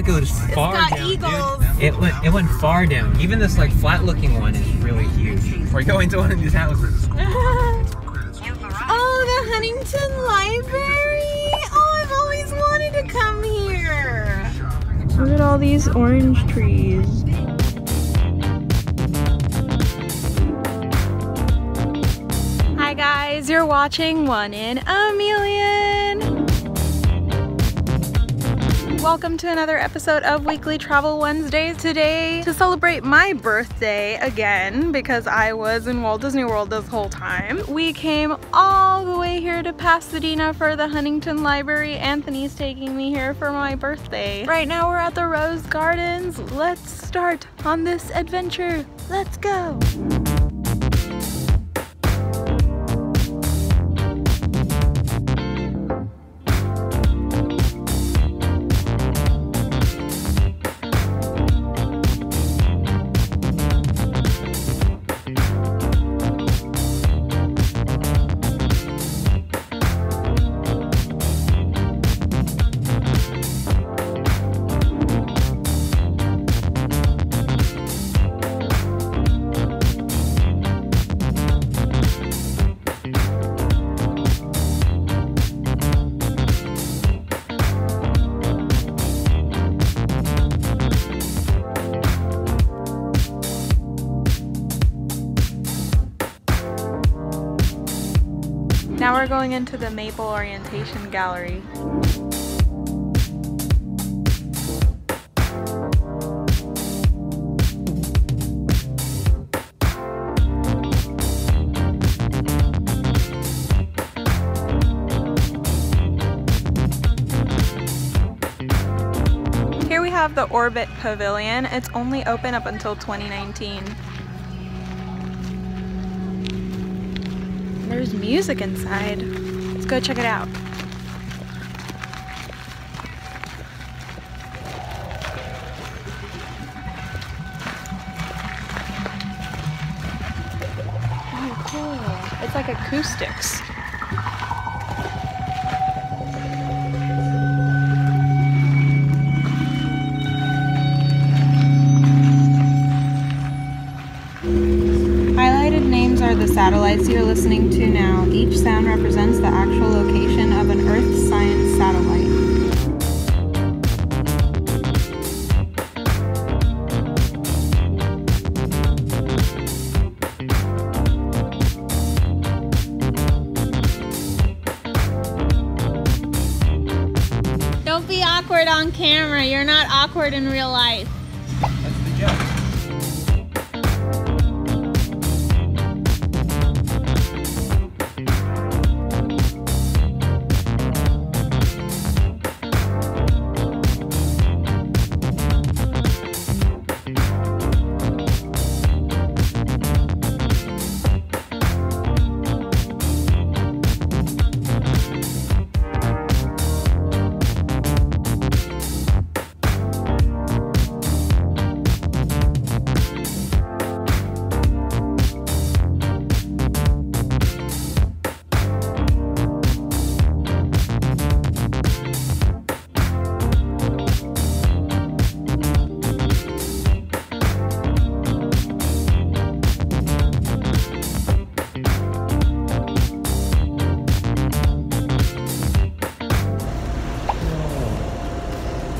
it goes far down. It's got eagles. It went far down. Even this like flat looking one is really huge. We're going to one of these houses. Oh, the Huntington Library. Oh, I've always wanted to come here. Look at all these orange trees. Hi guys, you're watching One in Amelian. Welcome to another episode of Weekly Travel Wednesdays. Today, to celebrate my birthday again, because I was in Walt Disney World this whole time, we came all the way here to Pasadena for the Huntington Library. Anthony's taking me here for my birthday. Right now we're at the Rose Gardens. Let's start on this adventure. Let's go. Now we're going into the Maple Orientation Gallery. Here we have the Orbit Pavilion. It's only open up until 2019. There's music inside. Let's go check it out. Oh, cool. It's like acoustics. The satellites you're listening to now. Each sound represents the actual location of an Earth science satellite. Don't be awkward on camera. You're not awkward in real life. That's the joke.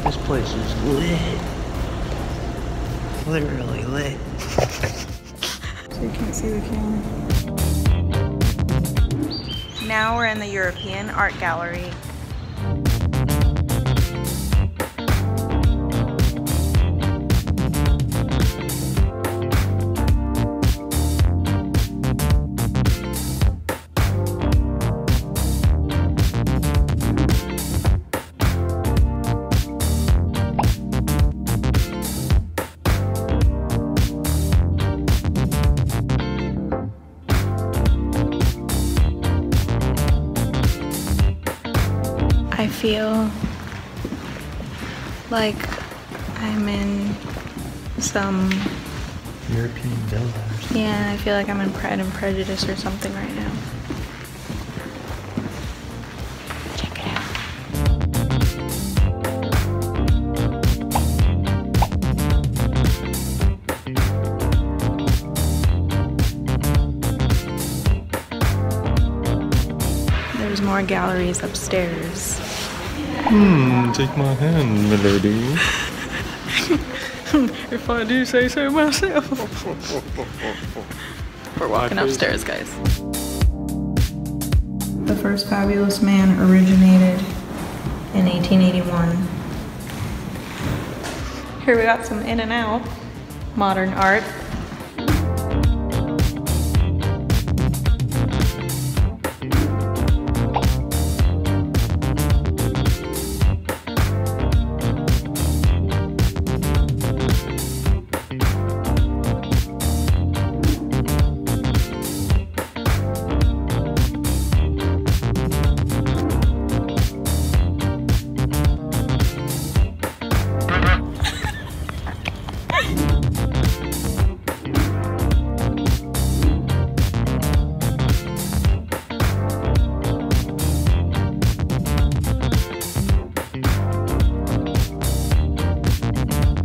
This place is lit. Literally lit. So you can't see the camera. Now we're in the European Art Gallery. I feel like I'm in some European villa. Yeah, I feel like I'm in Pride and Prejudice or something right now. Check it out. more galleries upstairs. Take my hand, my lady. If I do say so myself. We're walking upstairs, guys. The first fabulous man originated in 1881. Here we got some In-N-Out modern art.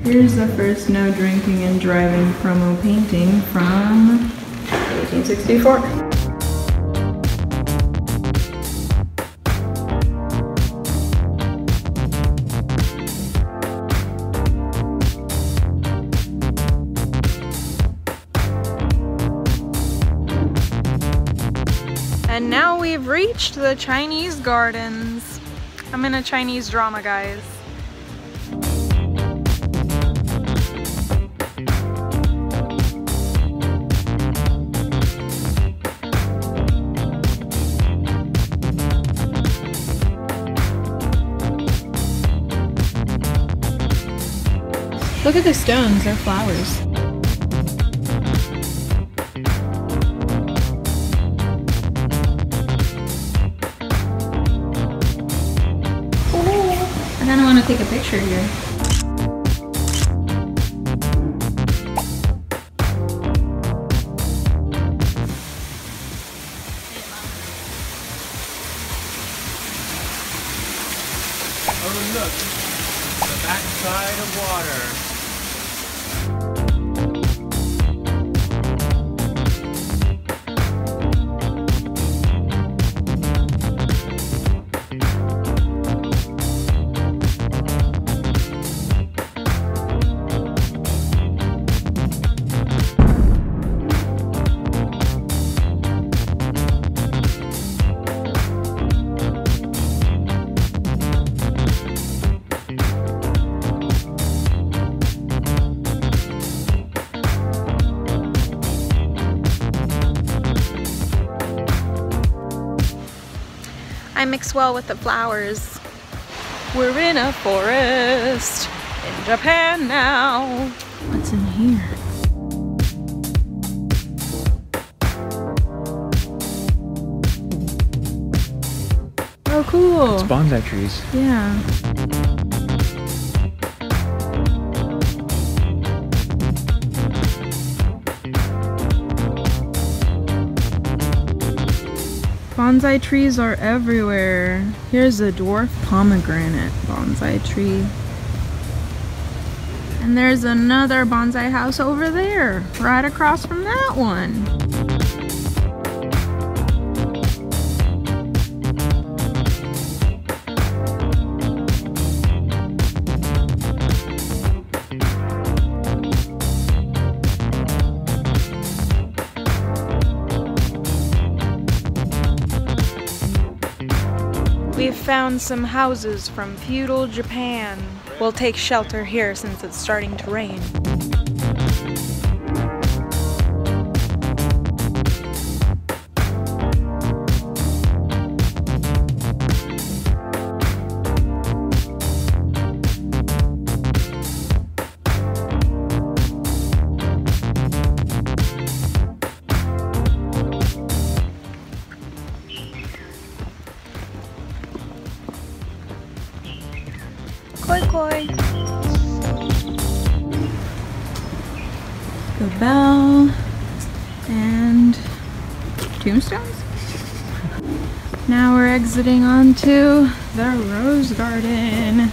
Here's the first no drinking and driving promo painting from 1864. And now we've reached the Chinese gardens. I'm in a Chinese drama, guys. Look at the stones, they're flowers. Ooh. And then I want to take a picture here. Oh look, the backside of water. Mix well with the flowers. We're in a forest in Japan now. What's in here? Oh, cool. It's bonsai trees. Yeah. Bonsai trees are everywhere. Here's a dwarf pomegranate bonsai tree. And there's another bonsai house over there, right across from that one. We've found some houses from feudal Japan. We'll take shelter here since it's starting to rain. The bell and tombstones. Now we're exiting onto the Rose Garden.